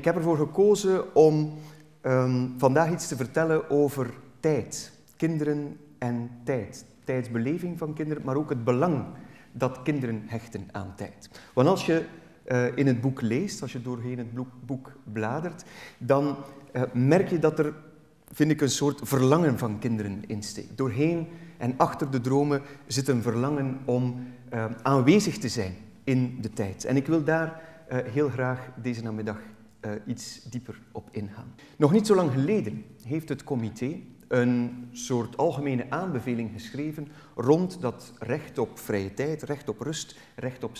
Ik heb ervoor gekozen om vandaag iets te vertellen over tijd. Kinderen en tijd. Tijdsbeleving van kinderen, maar ook het belang dat kinderen hechten aan tijd. Want als je in het boek leest, als je doorheen het boek bladert, dan merk je dat er, vind ik, een soort verlangen van kinderen insteekt. Doorheen en achter de dromen zit een verlangen om aanwezig te zijn in de tijd. En ik wil daar heel graag deze namiddag iets dieper op ingaan. Nog niet zo lang geleden heeft het comité een soort algemene aanbeveling geschreven rond dat recht op vrije tijd, recht op rust, recht op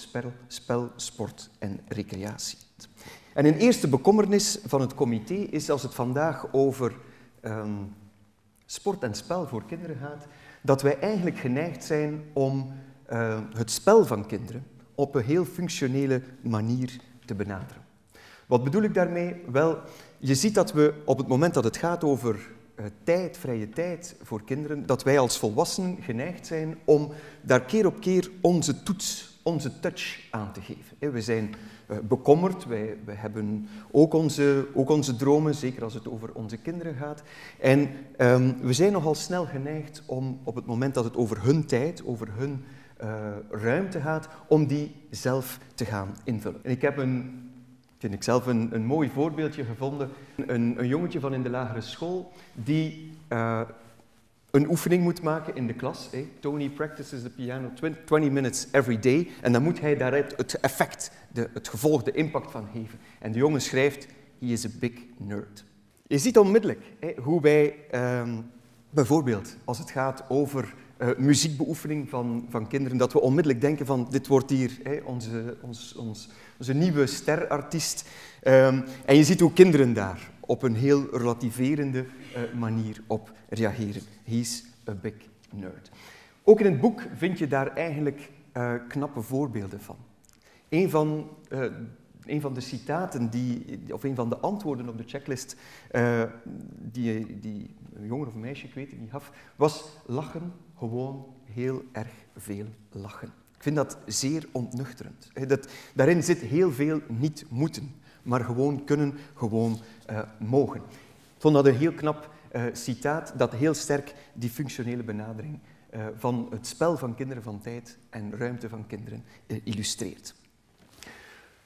spel, sport en recreatie. En een eerste bekommernis van het comité is, als het vandaag over sport en spel voor kinderen gaat, dat wij eigenlijk geneigd zijn om het spel van kinderen op een heel functionele manier te benaderen. Wat bedoel ik daarmee? Wel, je ziet dat we op het moment dat het gaat over tijd, vrije tijd voor kinderen, dat wij als volwassenen geneigd zijn om daar keer op keer onze toets, onze touch aan te geven. We zijn bekommerd, wij hebben ook onze dromen, zeker als het over onze kinderen gaat. En we zijn nogal snel geneigd om op het moment dat het over hun tijd, over hun ruimte gaat, om die zelf te gaan invullen. En ik heb vind ik zelf een mooi voorbeeldje gevonden. Een jongetje van in de lagere school die een oefening moet maken in de klas. Hey. Tony practices the piano 20 minutes every day. En dan moet hij daar het effect, het gevolg, de impact van geven. En de jongen schrijft, he is a big nerd. Je ziet onmiddellijk hoe wij bijvoorbeeld, als het gaat over muziekbeoefening van kinderen, dat we onmiddellijk denken van dit wordt hier onze nieuwe sterartiest. En je ziet hoe kinderen daar op een heel relativerende manier op reageren. He's a big nerd. Ook in het boek vind je daar eigenlijk knappe voorbeelden van. Een van de citaten, of een van de antwoorden op de checklist die een jongen of een meisje, ik weet het niet, gaf, was lachen, gewoon heel erg veel lachen. Ik vind dat zeer ontnuchterend. Daarin zit heel veel niet moeten, maar gewoon kunnen, gewoon mogen. Ik vond dat een heel knap citaat dat heel sterk die functionele benadering van het spel van kinderen, van tijd en ruimte van kinderen illustreert.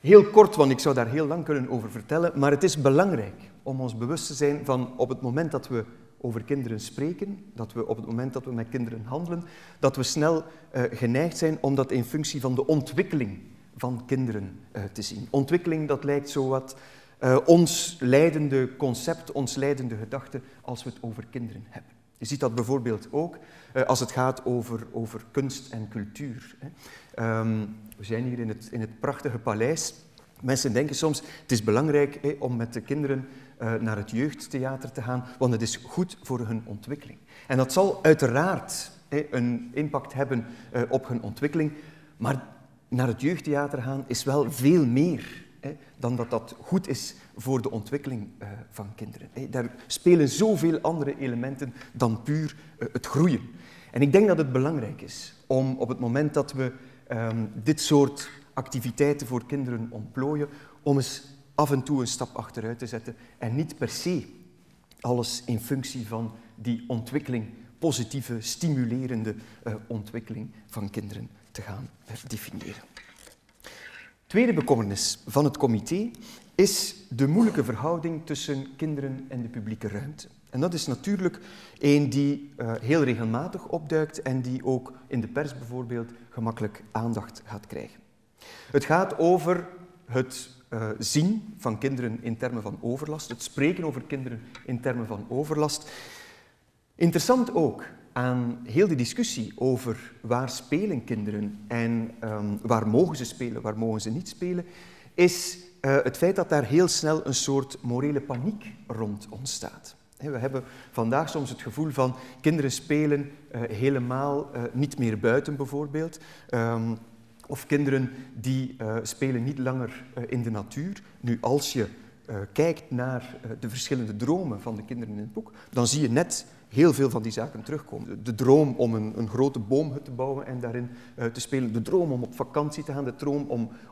Heel kort, want ik zou daar heel lang kunnen over vertellen, maar het is belangrijk om ons bewust te zijn van op het moment dat we over kinderen spreken, dat we op het moment dat we met kinderen handelen, dat we snel geneigd zijn om dat in functie van de ontwikkeling van kinderen te zien. Ontwikkeling, dat lijkt zowat ons leidende concept, ons leidende gedachte als we het over kinderen hebben. Je ziet dat bijvoorbeeld ook als het gaat over kunst en cultuur. We zijn hier in het prachtige paleis. Mensen denken soms, het is belangrijk om met de kinderen naar het jeugdtheater te gaan, want het is goed voor hun ontwikkeling. En dat zal uiteraard een impact hebben op hun ontwikkeling, maar naar het jeugdtheater gaan is wel veel meer dan dat goed is voor de ontwikkeling van kinderen. Daar spelen zoveel andere elementen dan puur het groeien. En ik denk dat het belangrijk is om op het moment dat we dit soort activiteiten voor kinderen ontplooien, om eens af en toe een stap achteruit te zetten en niet per se alles in functie van die ontwikkeling, positieve, stimulerende ontwikkeling van kinderen te gaan definiëren. Tweede bekommernis van het comité is de moeilijke verhouding tussen kinderen en de publieke ruimte. En dat is natuurlijk een die heel regelmatig opduikt en die ook in de pers bijvoorbeeld gemakkelijk aandacht gaat krijgen. Het gaat over het zien van kinderen in termen van overlast, het spreken over kinderen in termen van overlast. Interessant ook aan heel de discussie over waar spelen kinderen en waar mogen ze spelen, waar mogen ze niet spelen, is het feit dat daar heel snel een soort morele paniek rond ontstaat. We hebben vandaag soms het gevoel van kinderen spelen helemaal niet meer buiten bijvoorbeeld. Of kinderen die spelen niet langer in de natuur. Nu, als je kijkt naar de verschillende dromen van de kinderen in het boek, dan zie je net heel veel van die zaken terugkomen. De droom om een grote boomhut te bouwen en daarin te spelen, de droom om op vakantie te gaan, de droom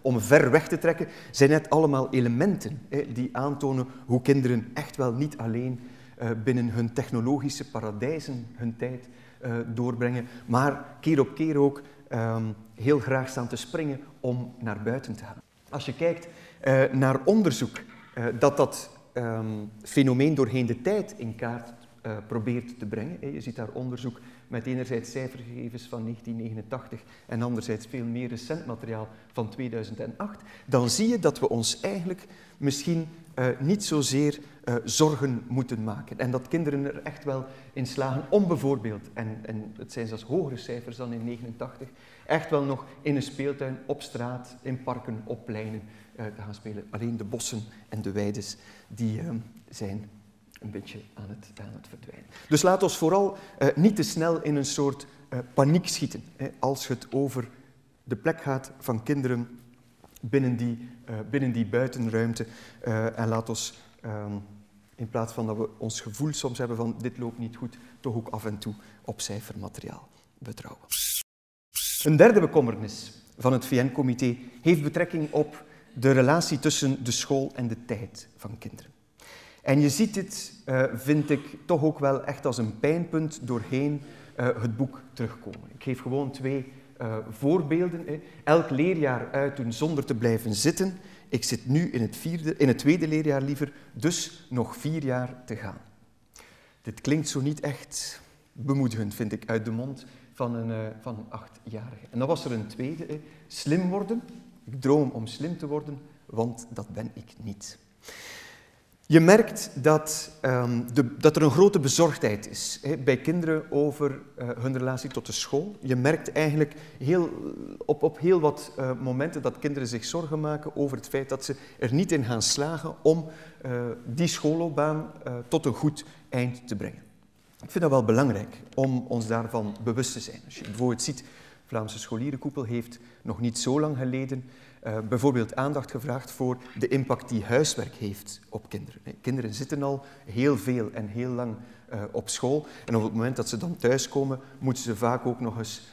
om ver weg te trekken, zijn net allemaal elementen die aantonen hoe kinderen echt wel niet alleen binnen hun technologische paradijzen hun tijd doorbrengen, maar keer ook heel graag staan te springen om naar buiten te gaan. Als je kijkt naar onderzoek dat fenomeen doorheen de tijd in kaart probeert te brengen. Je ziet daar onderzoek met enerzijds cijfergegevens van 1989 en anderzijds veel meer recent materiaal van 2008, dan zie je dat we ons eigenlijk misschien niet zozeer zorgen moeten maken. En dat kinderen er echt wel in slagen om bijvoorbeeld, en het zijn zelfs hogere cijfers dan in 89, echt wel nog in een speeltuin, op straat, in parken, op pleinen te gaan spelen. Alleen de bossen en de weides die zijn een beetje aan het verdwijnen. Dus laat ons vooral niet te snel in een soort paniek schieten als het over de plek gaat van kinderen binnen die buitenruimte. En laat ons, in plaats van dat we ons gevoel soms hebben van dit loopt niet goed, toch ook af en toe op cijfermateriaal betrouwen. Een derde bekommernis van het VN-comité heeft betrekking op de relatie tussen de school en de tijd van kinderen. En je ziet dit, vind ik, toch ook wel echt als een pijnpunt doorheen het boek terugkomen. Ik geef gewoon twee voorbeelden. Elk leerjaar uitdoen zonder te blijven zitten. Ik zit nu in het tweede leerjaar liever, dus nog 4 jaar te gaan. Dit klinkt zo niet echt bemoedigend, vind ik, uit de mond van een 8-jarige. En dan was er een tweede. Slim worden. Ik droom om slim te worden, want dat ben ik niet. Je merkt dat er een grote bezorgdheid is bij kinderen over hun relatie tot de school. Je merkt eigenlijk op heel wat momenten dat kinderen zich zorgen maken over het feit dat ze er niet in gaan slagen om die schoolloopbaan tot een goed eind te brengen. Ik vind dat wel belangrijk om ons daarvan bewust te zijn. Als je bijvoorbeeld ziet, de Vlaamse scholierenkoepel heeft nog niet zo lang geleden bijvoorbeeld aandacht gevraagd voor de impact die huiswerk heeft op kinderen. Kinderen zitten al heel veel en heel lang op school. En op het moment dat ze dan thuiskomen, moeten ze vaak ook nog eens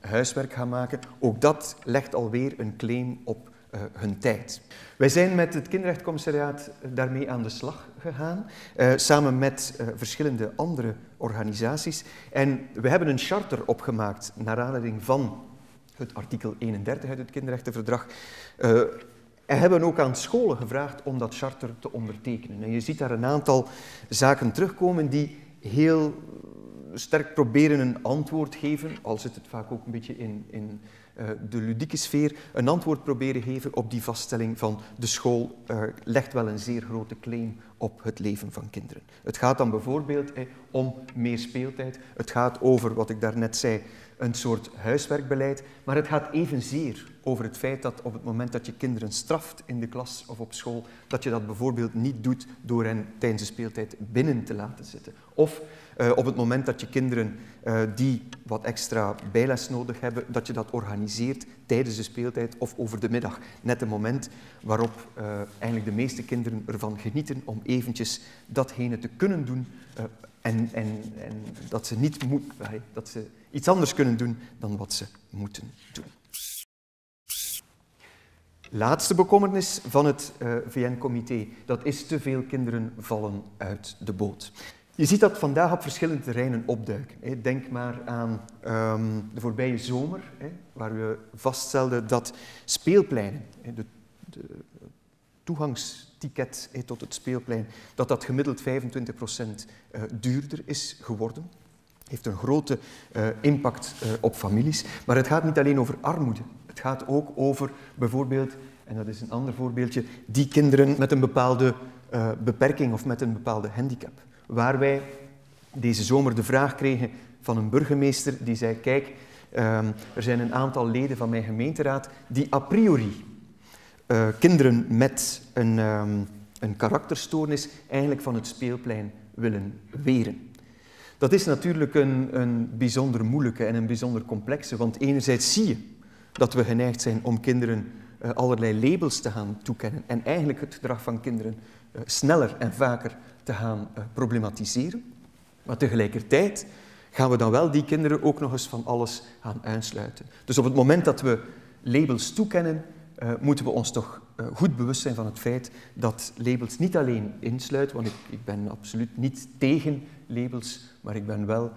huiswerk gaan maken. Ook dat legt alweer een claim op hun tijd. Wij zijn met het Kinderrechtencommissariaat daarmee aan de slag gegaan, samen met verschillende andere organisaties. En we hebben een charter opgemaakt naar aanleiding van het artikel 31 uit het Kinderrechtenverdrag, en hebben ook aan scholen gevraagd om dat charter te ondertekenen. En je ziet daar een aantal zaken terugkomen die heel sterk proberen een antwoord geven, al zit het vaak ook een beetje in de ludieke sfeer, een antwoord proberen geven op die vaststelling van de school legt wel een zeer grote claim op het leven van kinderen. Het gaat dan bijvoorbeeld om meer speeltijd, het gaat over, wat ik daarnet zei, een soort huiswerkbeleid, maar het gaat evenzeer over het feit dat op het moment dat je kinderen straft in de klas of op school, dat je dat bijvoorbeeld niet doet door hen tijdens de speeltijd binnen te laten zitten. Of op het moment dat je kinderen die wat extra bijles nodig hebben, dat je dat organiseert tijdens de speeltijd of over de middag. Net het moment waarop eigenlijk de meeste kinderen ervan genieten om eventjes datgene te kunnen doen en dat ze niet dat ze iets anders kunnen doen dan wat ze moeten doen. Laatste bekommernis van het VN-comité, dat is te veel kinderen vallen uit de boot. Je ziet dat vandaag op verschillende terreinen opduiken. Denk maar aan de voorbije zomer, waar we vaststelden dat speelpleinen, de toegangsticket tot het speelplein, dat gemiddeld 25% duurder is geworden. Heeft een grote impact op families. Maar het gaat niet alleen over armoede. Het gaat ook over bijvoorbeeld, en dat is een ander voorbeeldje, die kinderen met een bepaalde beperking of met een bepaalde handicap. Waar wij deze zomer de vraag kregen van een burgemeester die zei, kijk, er zijn een aantal leden van mijn gemeenteraad die a priori kinderen met een karakterstoornis eigenlijk van het speelplein willen weren. Dat is natuurlijk een bijzonder moeilijke en een bijzonder complexe, want enerzijds zie je dat we geneigd zijn om kinderen allerlei labels te gaan toekennen en eigenlijk het gedrag van kinderen sneller en vaker te gaan problematiseren. Maar tegelijkertijd gaan we dan wel die kinderen ook nog eens van alles gaan uitsluiten. Dus op het moment dat we labels toekennen, moeten we ons toch goed bewust zijn van het feit dat labels niet alleen insluiten, want ik ben absoluut niet tegen labels, maar ik ben wel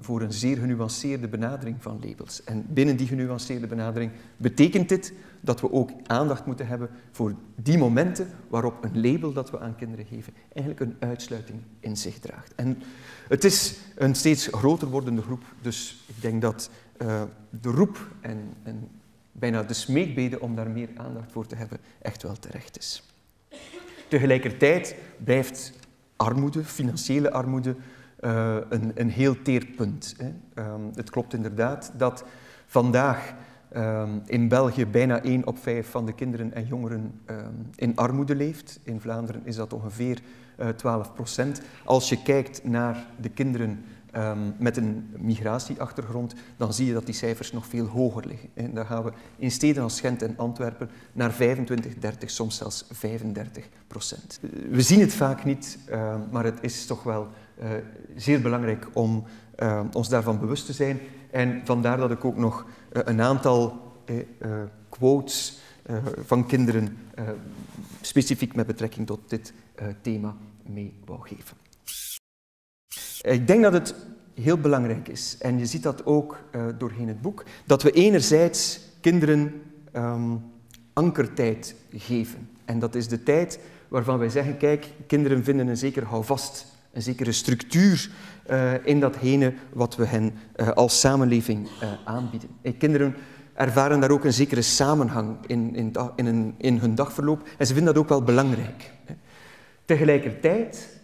voor een zeer genuanceerde benadering van labels. En binnen die genuanceerde benadering betekent dit dat we ook aandacht moeten hebben voor die momenten waarop een label dat we aan kinderen geven eigenlijk een uitsluiting in zich draagt. En het is een steeds groter wordende groep, dus ik denk dat de roep en bijna de smeekbede om daar meer aandacht voor te hebben echt wel terecht is. Tegelijkertijd blijft armoede, financiële armoede, een heel teer punt. Het klopt inderdaad dat vandaag in België bijna 1 op 5 van de kinderen en jongeren in armoede leeft. In Vlaanderen is dat ongeveer 12%. Als je kijkt naar de kinderen met een migratieachtergrond, dan zie je dat die cijfers nog veel hoger liggen. En dan gaan we in steden als Gent en Antwerpen naar 25, 30, soms zelfs 35%. We zien het vaak niet, maar het is toch wel zeer belangrijk om ons daarvan bewust te zijn. En vandaar dat ik ook nog een aantal quotes van kinderen specifiek met betrekking tot dit thema mee wou geven. Ik denk dat het heel belangrijk is, en je ziet dat ook doorheen het boek, dat we enerzijds kinderen ankertijd geven. En dat is de tijd waarvan wij zeggen, kijk, kinderen vinden een zeker houvast, een zekere structuur in datgene wat we hen als samenleving aanbieden. En kinderen ervaren daar ook een zekere samenhang in hun dagverloop en ze vinden dat ook wel belangrijk. Tegelijkertijd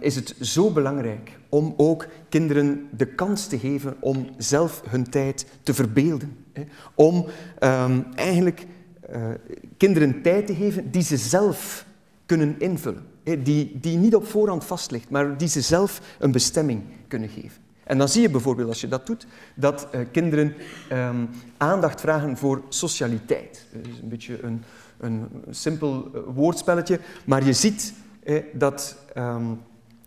is het zo belangrijk om ook kinderen de kans te geven om zelf hun tijd te verbeelden. Om eigenlijk kinderen tijd te geven die ze zelf kunnen invullen. Die niet op voorhand vast ligt, maar die ze zelf een bestemming kunnen geven. En dan zie je bijvoorbeeld, als je dat doet, dat kinderen aandacht vragen voor socialiteit. Dat is een beetje een simpel woordspelletje, maar je ziet dat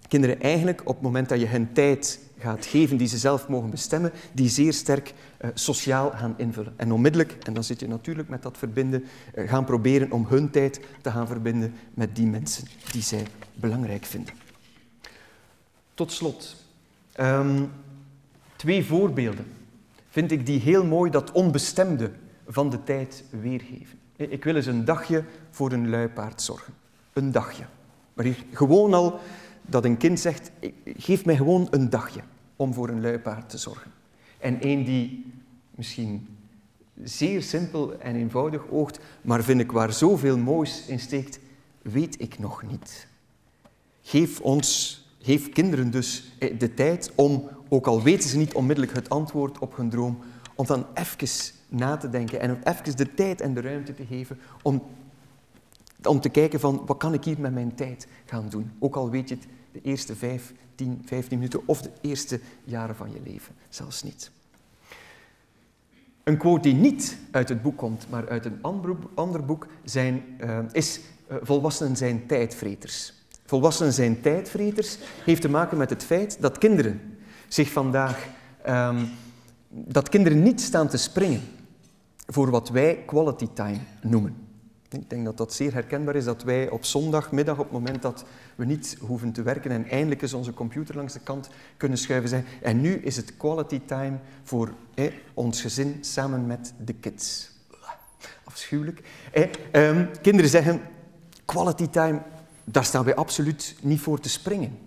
kinderen eigenlijk op het moment dat je hen tijd gaat geven die ze zelf mogen bestemmen, die zeer sterk sociaal gaan invullen. En onmiddellijk, en dan zit je natuurlijk met dat verbinden, gaan proberen om hun tijd te gaan verbinden met die mensen die zij belangrijk vinden. Tot slot, 2 voorbeelden vind ik die heel mooi dat onbestemde van de tijd weergeven. Ik wil eens een dagje voor een luipaard zorgen. Een dagje. Maar hier, gewoon al dat een kind zegt, geef mij gewoon een dagje om voor een luipaard te zorgen. En één die misschien zeer simpel en eenvoudig oogt, maar vind ik waar zoveel moois in steekt, weet ik nog niet. Geef kinderen dus de tijd om, ook al weten ze niet onmiddellijk het antwoord op hun droom, om dan even na te denken en even de tijd en de ruimte te geven om te kijken van, wat kan ik hier met mijn tijd gaan doen? Ook al weet je het de eerste 5, 10, 15 minuten of de eerste jaren van je leven zelfs niet. Een quote die niet uit het boek komt, maar uit een ander boek, is volwassenen zijn tijdvreters. Volwassenen zijn tijdvreters heeft te maken met het feit dat kinderen zich vandaag... dat kinderen niet staan te springen voor wat wij quality time noemen. Ik denk dat dat zeer herkenbaar is, dat wij op zondagmiddag, op het moment dat we niet hoeven te werken en eindelijk eens onze computer langs de kant kunnen schuiven, zijn. En nu is het quality time voor ons gezin samen met de kids. Afschuwelijk. Kinderen zeggen, quality time, daar staan wij absoluut niet voor te springen.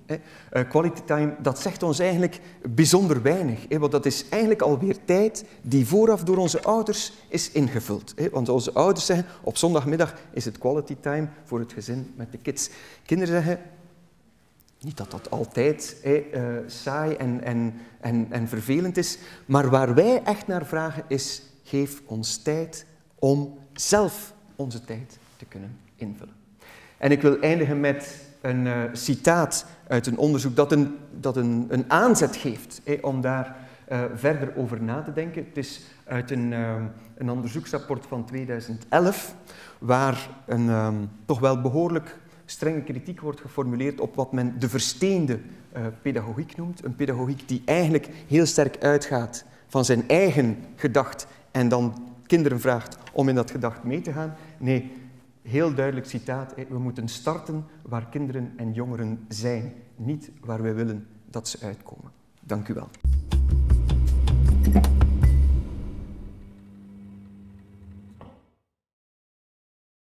Quality time, dat zegt ons eigenlijk bijzonder weinig. Want dat is eigenlijk alweer tijd die vooraf door onze ouders is ingevuld. Want onze ouders zeggen, op zondagmiddag is het quality time voor het gezin met de kids. Kinderen zeggen, niet dat dat altijd saai en vervelend is, maar waar wij echt naar vragen is, geef ons tijd om zelf onze tijd te kunnen invullen. En ik wil eindigen met een citaat uit een onderzoek dat een aanzet geeft om daar verder over na te denken. Het is uit een onderzoeksrapport van 2011, waar een toch wel behoorlijk strenge kritiek wordt geformuleerd op wat men de versteende pedagogiek noemt. Een pedagogiek die eigenlijk heel sterk uitgaat van zijn eigen gedacht en dan kinderen vraagt om in dat gedacht mee te gaan. Nee, heel duidelijk citaat, we moeten starten waar kinderen en jongeren zijn, niet waar wij willen dat ze uitkomen. Dank u wel.